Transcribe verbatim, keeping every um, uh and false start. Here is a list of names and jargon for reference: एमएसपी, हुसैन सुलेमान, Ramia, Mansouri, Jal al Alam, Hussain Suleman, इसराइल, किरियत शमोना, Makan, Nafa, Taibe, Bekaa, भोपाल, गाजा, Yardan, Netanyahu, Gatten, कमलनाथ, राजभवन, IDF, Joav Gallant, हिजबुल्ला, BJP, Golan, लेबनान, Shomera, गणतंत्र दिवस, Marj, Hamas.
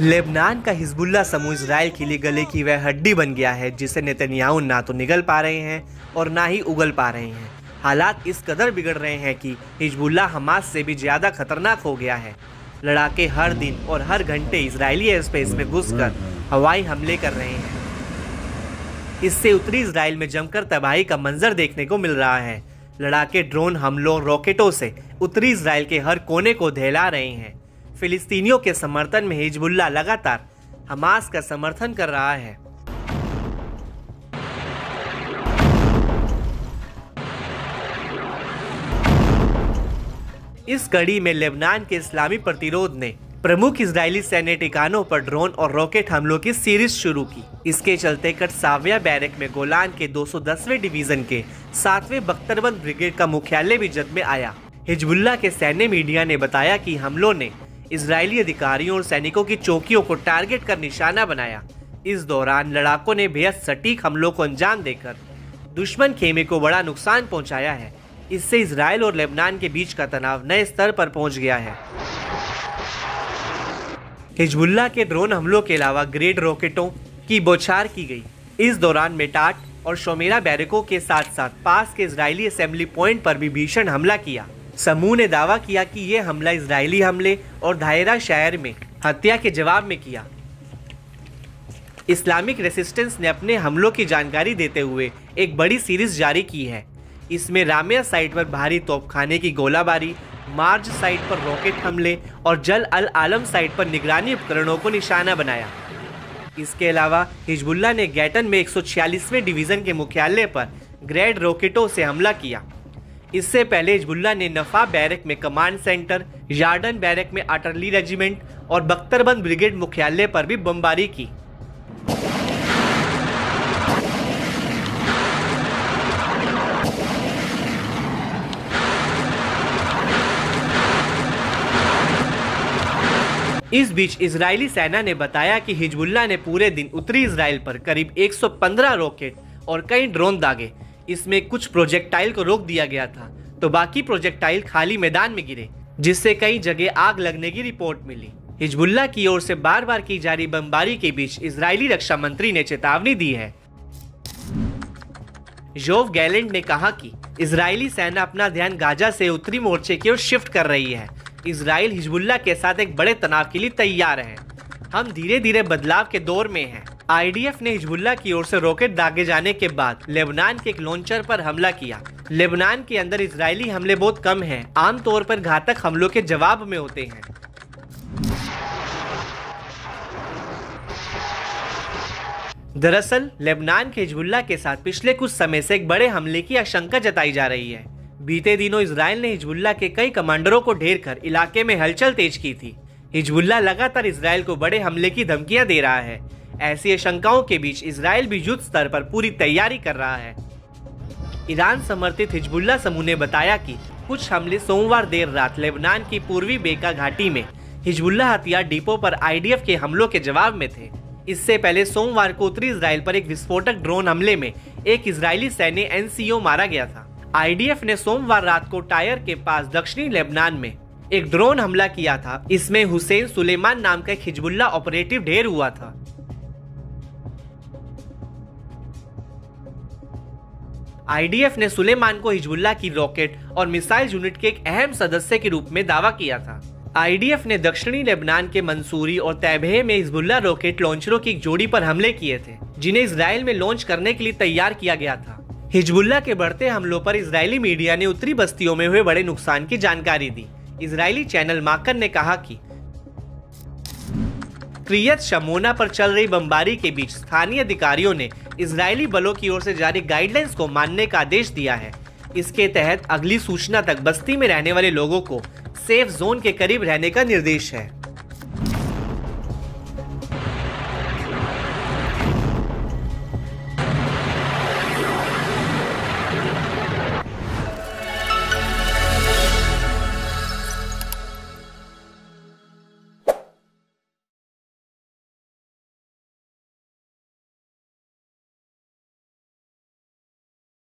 लेबनान का हिजबुल्ला समूह इसराइल के लिए गले की वह हड्डी बन गया है जिसे नेतन्याहू ना तो निगल पा रहे हैं और ना ही उगल पा रहे हैं। हालात इस कदर बिगड़ रहे हैं कि हिजबुल्ला हमास से भी ज़्यादा खतरनाक हो गया है। लड़ाके हर दिन और हर घंटे इसराइली एयर स्पेस में घुसकर हवाई हमले कर रहे हैं। इससे उत्तरी इसराइल में जमकर तबाही का मंजर देखने को मिल रहा है। लड़ाके ड्रोन हमलों, रॉकेटों से उत्तरी इसराइल के हर कोने को दहला रहे हैं। फिलिस्तीनियों के समर्थन में हिजबुल्ला लगातार हमास का समर्थन कर रहा है। इस कड़ी में लेबनान के इस्लामी प्रतिरोध ने प्रमुख इजरायली सैन्य ठिकानों पर ड्रोन और रॉकेट हमलों की सीरीज शुरू की। इसके चलते करसाविया बैरक में गोलान के दो सौ दसवें डिवीजन के सातवें बख्तरबंद ब्रिगेड का मुख्यालय भी जद में आया। हिजबुल्ला के सैन्य मीडिया ने बताया कि हमलों ने इजरायली अधिकारियों और सैनिकों की चौकियों को टारगेट कर निशाना बनाया। इस दौरान लड़ाकों ने बेहद सटीक हमलों को अंजाम देकर दुश्मन खेमे को बड़ा नुकसान पहुँचाया है। इससे इसराइल और लेबनान के बीच का तनाव नए स्तर पर पहुँच गया है। हिजबुल्ला के ड्रोन हमलों के अलावा ग्रेड रॉकेटों की बौछार की गई। इस दौरान मेटाट और शोमेरा बैरकों के साथ साथ पास के इजरायली असेंबली पॉइंट पर भी भीषण हमला किया। समूह ने दावा किया कि ये हमला इजरायली हमले और धायरा शहर में हत्या के जवाब में किया। इस्लामिक रेसिस्टेंस ने अपने हमलों की जानकारी देते हुए एक बड़ी सीरीज जारी की है। इसमें रामिया साइट पर भारी तोपखाने की गोलाबारी, मार्ज साइट पर रॉकेट हमले और जल अल आलम साइट पर निगरानी उपकरणों को निशाना बनाया। इसके अलावा हिजबुल्ला ने गैटन में एक सौ छियालीसवें डिवीज़न के मुख्यालय पर ग्रेड रॉकेटों से हमला किया। इससे पहले हिजबुल्ला ने नफा बैरक में कमांड सेंटर, यार्डन बैरक में आर्टिलरी रेजिमेंट और बख्तरबंद ब्रिगेड मुख्यालय पर भी बमबारी की। इस बीच इजरायली सेना ने बताया कि हिजबुल्ला ने पूरे दिन उत्तरी इजराइल पर करीब एक सौ पंद्रह रॉकेट और कई ड्रोन दागे। इसमें कुछ प्रोजेक्टाइल को रोक दिया गया था तो बाकी प्रोजेक्टाइल खाली मैदान में गिरे, जिससे कई जगह आग लगने की रिपोर्ट मिली। हिजबुल्ला की ओर से बार बार की जा रही बमबारी के बीच इजरायली रक्षा मंत्री ने चेतावनी दी है। जोव गैलेंट ने कहा कि इजरायली सेना अपना ध्यान गाजा से उत्तरी मोर्चे की ओर शिफ्ट कर रही है। इजराइल हिजबुल्ला के साथ एक बड़े तनाव के लिए तैयार है। हम धीरे धीरे बदलाव के दौर में हैं। आईडीएफ ने हिजबुल्ला की ओर से रॉकेट दागे जाने के बाद लेबनान के एक लॉन्चर पर हमला किया। लेबनान के अंदर इजरायली हमले बहुत कम हैं, आमतौर पर घातक हमलों के जवाब में होते हैं। दरअसल लेबनान के हिजबुल्ला के साथ पिछले कुछ समय से एक बड़े हमले की आशंका जताई जा रही है। बीते दिनों इजराइल ने हिजबुल्ला के कई कमांडरों को ढेर कर इलाके में हलचल तेज की थी। हिजबुल्ला लगातार इजराइल को बड़े हमले की धमकियां दे रहा है। ऐसी आशंकाओं के बीच इजराइल भी युद्ध स्तर पर पूरी तैयारी कर रहा है। ईरान समर्थित हिजबुल्ला समूह ने बताया कि कुछ हमले सोमवार देर रात लेबनान की पूर्वी बेका घाटी में हिजबुल्ला हथियार डिपो पर आईडीएफ के हमलों के जवाब में थे। इससे पहले सोमवार को उत्तरी इजराइल पर एक विस्फोटक ड्रोन हमले में एक इजरायली सैन्य एनसीओ मारा गया था। आईडीएफ ने सोमवार रात को टायर के पास दक्षिणी लेबनान में एक ड्रोन हमला किया था। इसमें हुसैन सुलेमान नाम का एक हिजबुल्ला ऑपरेटिव ढेर हुआ था। आईडीएफ ने सुलेमान को हिजबुल्ला की रॉकेट और मिसाइल यूनिट के एक अहम सदस्य के रूप में दावा किया था। आईडीएफ ने दक्षिणी लेबनान के मंसूरी और तैबे में हिजबुल्ला रॉकेट लॉन्चरों की एक जोड़ी पर हमले किए थे, जिन्हें इसराइल में लॉन्च करने के लिए तैयार किया गया था। हिजबुल्ला के बढ़ते हमलों पर इजरायली मीडिया ने उत्तरी बस्तियों में हुए बड़े नुकसान की जानकारी दी। इजरायली चैनल माकन ने कहा कि किरियत शमोना पर चल रही बमबारी के बीच स्थानीय अधिकारियों ने इजरायली बलों की ओर से जारी गाइडलाइंस को मानने का आदेश दिया है। इसके तहत अगली सूचना तक बस्ती में रहने वाले लोगों को सेफ जोन के करीब रहने का निर्देश है।